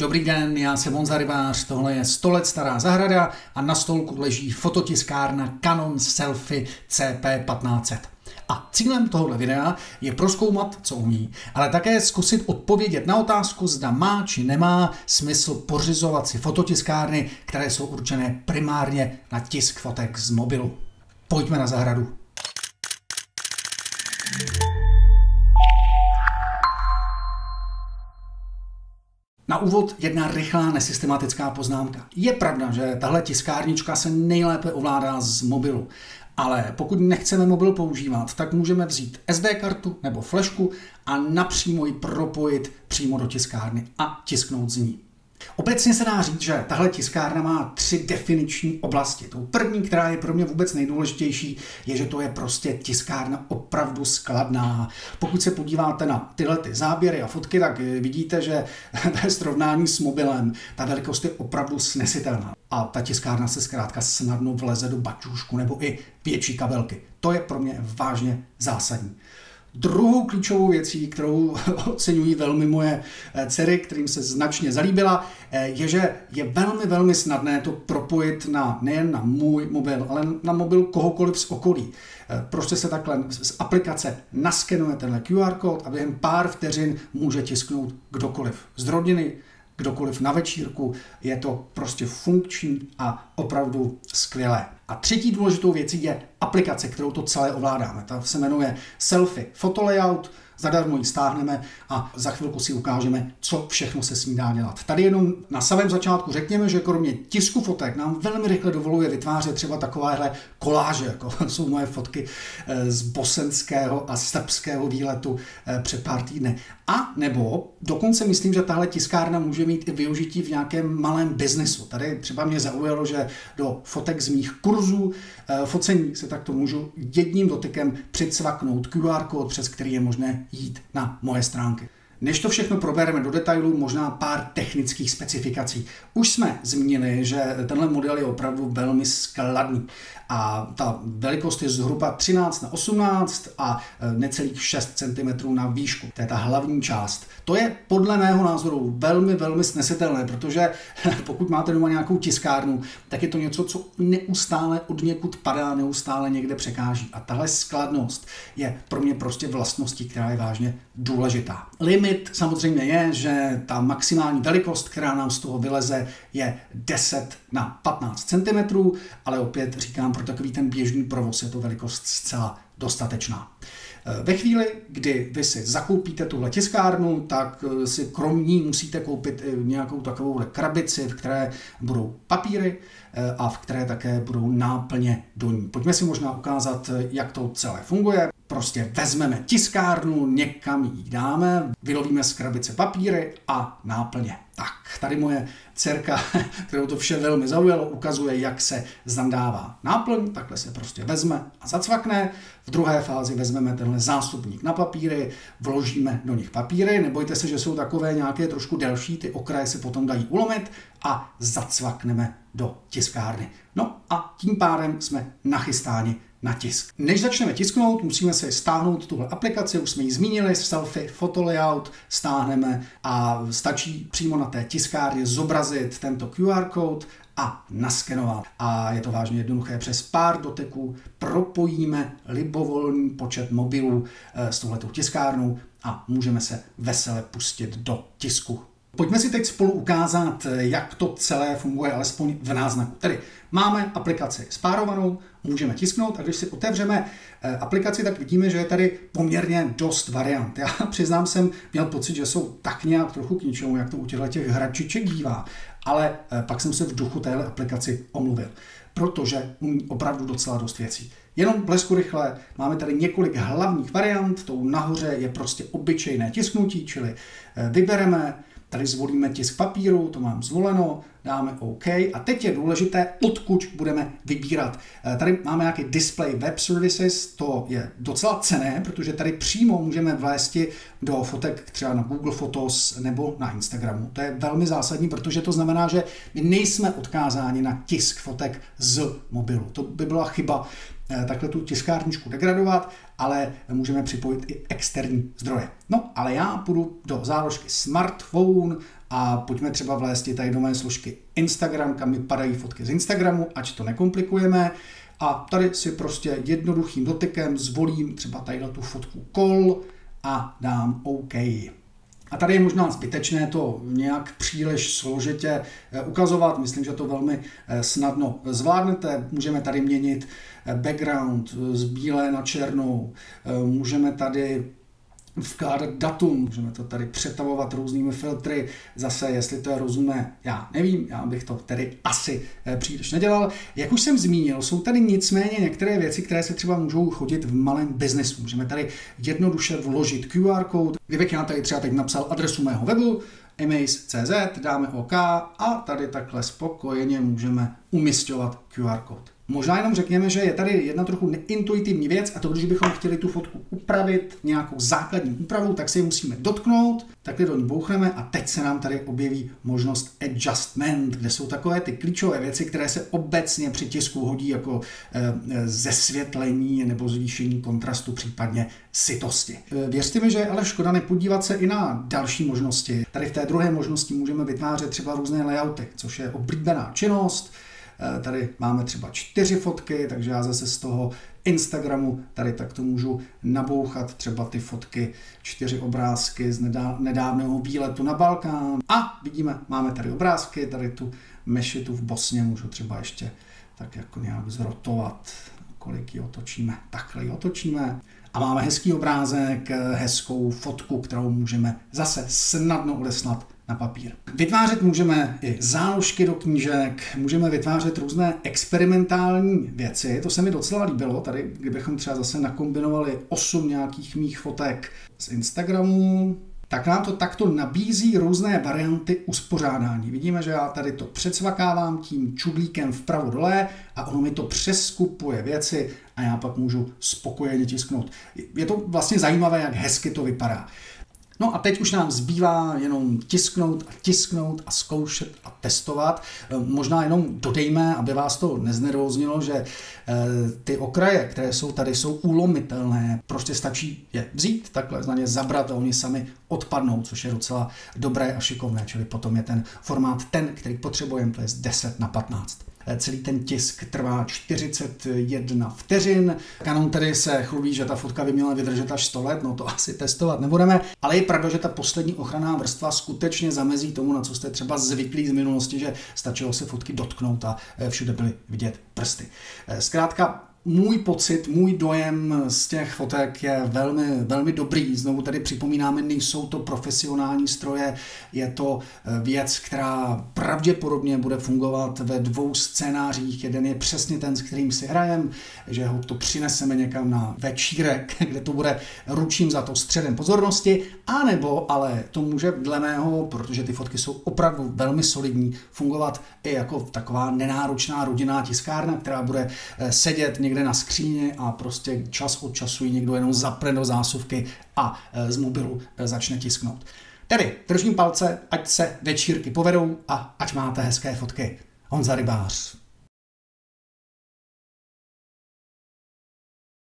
Dobrý den, já jsem Honza Rybář, tohle je 100 let stará zahrada a na stolku leží fototiskárna Canon Selphy CP1500. A cílem tohoto videa je prozkoumat, co umí, ale také zkusit odpovědět na otázku, zda má či nemá smysl pořizovat si fototiskárny, které jsou určené primárně na tisk fotek z mobilu. Pojďme na zahradu. Na úvod jedna rychlá nesystematická poznámka. Je pravda, že tahle tiskárnička se nejlépe ovládá z mobilu, ale pokud nechceme mobil používat, tak můžeme vzít SD kartu nebo flešku a napřímo ji propojit přímo do tiskárny a tisknout z ní. Obecně se dá říct, že tahle tiskárna má tři definiční oblasti. Tou první, která je pro mě vůbec nejdůležitější, je, že to je prostě tiskárna opravdu skladná. Pokud se podíváte na tyhle záběry a fotky, tak vidíte, že ve srovnání s mobilem ta velikost je opravdu snesitelná. A ta tiskárna se zkrátka snadno vleze do bačůšku nebo i větší kabelky. To je pro mě vážně zásadní. Druhou klíčovou věcí, kterou oceňují velmi moje dcery, kterým se značně zalíbila, je, že je velmi snadné to propojit nejen na můj mobil, ale na mobil kohokoliv z okolí. Prostě se takhle z aplikace naskenuje tenhle QR kód a během pár vteřin může tisknout kdokoliv z rodiny, kdokoliv na večírku. Je to prostě funkční a opravdu skvělé. A třetí důležitou věcí je aplikace, kterou to celé ovládáme. Ta se jmenuje SELPHY Photo Layout, zadarmo ji stáhneme a za chvilku si ukážeme, co všechno se s ní dá dělat. Tady jenom na samém začátku řekněme, že kromě tisku fotek nám velmi rychle dovoluje vytvářet třeba takovéhle koláže, jako jsou moje fotky z bosenského a srbského výletu před pár týdny. A nebo dokonce myslím, že tahle tiskárna může mít i využití v nějakém malém biznesu. Tady třeba mě zaujalo, že do fotek z mých kurzů focení se takto můžu jedním dotykem přicvaknout QR kód, přes který je možné jít na moje stránky. Než to všechno probereme do detailů, možná pár technických specifikací. Už jsme zmínili, že tenhle model je opravdu velmi skladný a ta velikost je zhruba 13×18 a necelých 6 cm na výšku. To je ta hlavní část. To je podle mého názoru velmi snesitelné, protože pokud máte doma nějakou tiskárnu, tak je to něco, co neustále od někud padá, neustále někde překáží. A tahle skladnost je pro mě prostě vlastností, která je vážně důležitá. Limit samozřejmě je, že ta maximální velikost, která nám z toho vyleze, je 10×15 cm, ale opět říkám, pro takový ten běžný provoz je to velikost zcela dostatečná. Ve chvíli, kdy vy si zakoupíte tuhle tiskárnu, tak si krom ní musíte koupit nějakou takovou krabici, v které budou papíry a v které také budou náplně do ní. Pojďme si možná ukázat, jak to celé funguje. Prostě vezmeme tiskárnu, někam ji dáme, vylovíme z krabice papíry a náplně. Tak, tady moje dcerka, kterou to vše velmi zaujalo, ukazuje, jak se zandává náplň. Takhle se prostě vezme a zacvakne. V druhé fázi vezmeme tenhle zásobník na papíry, vložíme do nich papíry. Nebojte se, že jsou takové nějaké trošku delší, ty okraje se potom dají ulomit a zacvakneme do tiskárny. No a tím pádem jsme nachystáni na tisk. Než začneme tisknout, musíme si stáhnout tuhle aplikaci, už jsme ji zmínili, SELPHY Photo Layout, stáhneme a stačí přímo na té tiskárně zobrazit tento QR kód a naskenovat. A je to vážně jednoduché, přes pár doteků propojíme libovolný počet mobilů s touhletou tiskárnou a můžeme se vesele pustit do tisku. Pojďme si teď spolu ukázat, jak to celé funguje, alespoň v náznaku. Tedy máme aplikaci spárovanou, můžeme tisknout a když si otevřeme aplikaci, tak vidíme, že je tady poměrně dost variant. Já přiznám, jsem měl pocit, že jsou tak nějak trochu k ničemu, jak to u těch hračiček bývá, ale pak jsem se v duchu téhle aplikaci omluvil, protože umí opravdu docela dost věcí. Jenom blesku rychle, máme tady několik hlavních variant, tou nahoře je prostě obyčejné tisknutí, čili vybereme, tady zvolíme tisk papíru, to mám zvoleno, dáme OK a teď je důležité, odkud budeme vybírat. Tady máme nějaký display web services, to je docela cenné, protože tady přímo můžeme vlézt do fotek třeba na Google Photos nebo na Instagramu. To je velmi zásadní, protože to znamená, že my nejsme odkázáni na tisk fotek z mobilu. To by byla chyba, takhle tu tiskárničku degradovat, ale můžeme připojit i externí zdroje. No, ale já půjdu do záložky smartphone a pojďme třeba vlézt tady do mé složky Instagram, kam mi padají fotky z Instagramu, ať to nekomplikujeme. A tady si prostě jednoduchým dotykem zvolím třeba tady na tu fotku kol a dám OK. A tady je možná zbytečné to nějak příliš složitě ukazovat, myslím, že to velmi snadno zvládnete. Můžeme tady měnit background z bílé na černou, můžeme tady vkládat datum, můžeme to tady přetavovat různými filtry, zase jestli to je rozumné, já nevím, já bych to tedy asi příliš nedělal. Jak už jsem zmínil, jsou tady nicméně některé věci, které se třeba můžou chodit v malém biznesu. Můžeme tady jednoduše vložit QR kód, kdybych já tady třeba teď napsal adresu mého webu, emaze.cz, dáme OK a tady takhle spokojeně můžeme umisťovat QR kód. Možná jenom řekněme, že je tady jedna trochu neintuitivní věc a to, když bychom chtěli tu fotku upravit nějakou základní úpravou, tak si ji musíme dotknout, takhle do ní bouchneme a teď se nám tady objeví možnost adjustment, kde jsou takové ty klíčové věci, které se obecně při tisku hodí jako zesvětlení nebo zvýšení kontrastu, případně sytosti. Věřte mi, že je ale škoda nepodívat se i na další možnosti. Tady v té druhé možnosti můžeme vytvářet třeba různé layouty, což je oblíbená činnost. Tady máme třeba 4 fotky, takže já zase z toho Instagramu tady takto můžu nabouchat třeba ty fotky, 4 obrázky z nedávného výletu na Balkán. A vidíme, máme tady obrázky, tady tu mešitu v Bosně můžu třeba ještě tak jako nějak zrotovat, kolik ji otočíme, takhle ji otočíme. A máme hezký obrázek, hezkou fotku, kterou můžeme zase snadno odeslat na papír. Vytvářet můžeme i záložky do knížek, můžeme vytvářet různé experimentální věci, to se mi docela líbilo, tady kdybychom třeba zase nakombinovali 8 nějakých mých fotek z Instagramu, tak nám to takto nabízí různé varianty uspořádání. Vidíme, že já tady to přecvakávám tím čudlíkem vpravo dole a ono mi to přeskupuje věci a já pak můžu spokojeně tisknout. Je to vlastně zajímavé, jak hezky to vypadá. No a teď už nám zbývá jenom tisknout a zkoušet a testovat. Možná jenom dodejme, aby vás to neznervóznilo, že ty okraje, které jsou tady, jsou ulomitelné. Prostě stačí je vzít, takhle na ně zabrat a oni sami odpadnou, což je docela dobré a šikovné. Čili potom je ten formát ten, který potřebujeme, to je 10×15. Celý ten tisk trvá 41 vteřin. Canon tedy se chlubí, že ta fotka by měla vydržet až 100 let, no to asi testovat nebudeme, ale je pravda, že ta poslední ochranná vrstva skutečně zamezí tomu, na co jste třeba zvyklí z minulosti, že stačilo se fotky dotknout a všude byly vidět prsty. Zkrátka, můj pocit, můj dojem z těch fotek je velmi dobrý. Znovu tady připomínáme, nejsou to profesionální stroje, je to věc, která pravděpodobně bude fungovat ve 2 scénářích. Jeden je přesně ten, s kterým si hrajem, že ho to přineseme někam na večírek, kde to bude ručím za to středem pozornosti, anebo, ale to může dle mého, protože ty fotky jsou opravdu velmi solidní, fungovat i jako taková nenáročná rodinná tiskárna, která bude sedět někde na skříně a prostě čas od času ji někdo jenom zapne do zásuvky a z mobilu začne tisknout. Tedy držím palce, ať se večírky povedou a ať máte hezké fotky. Honza Rybář.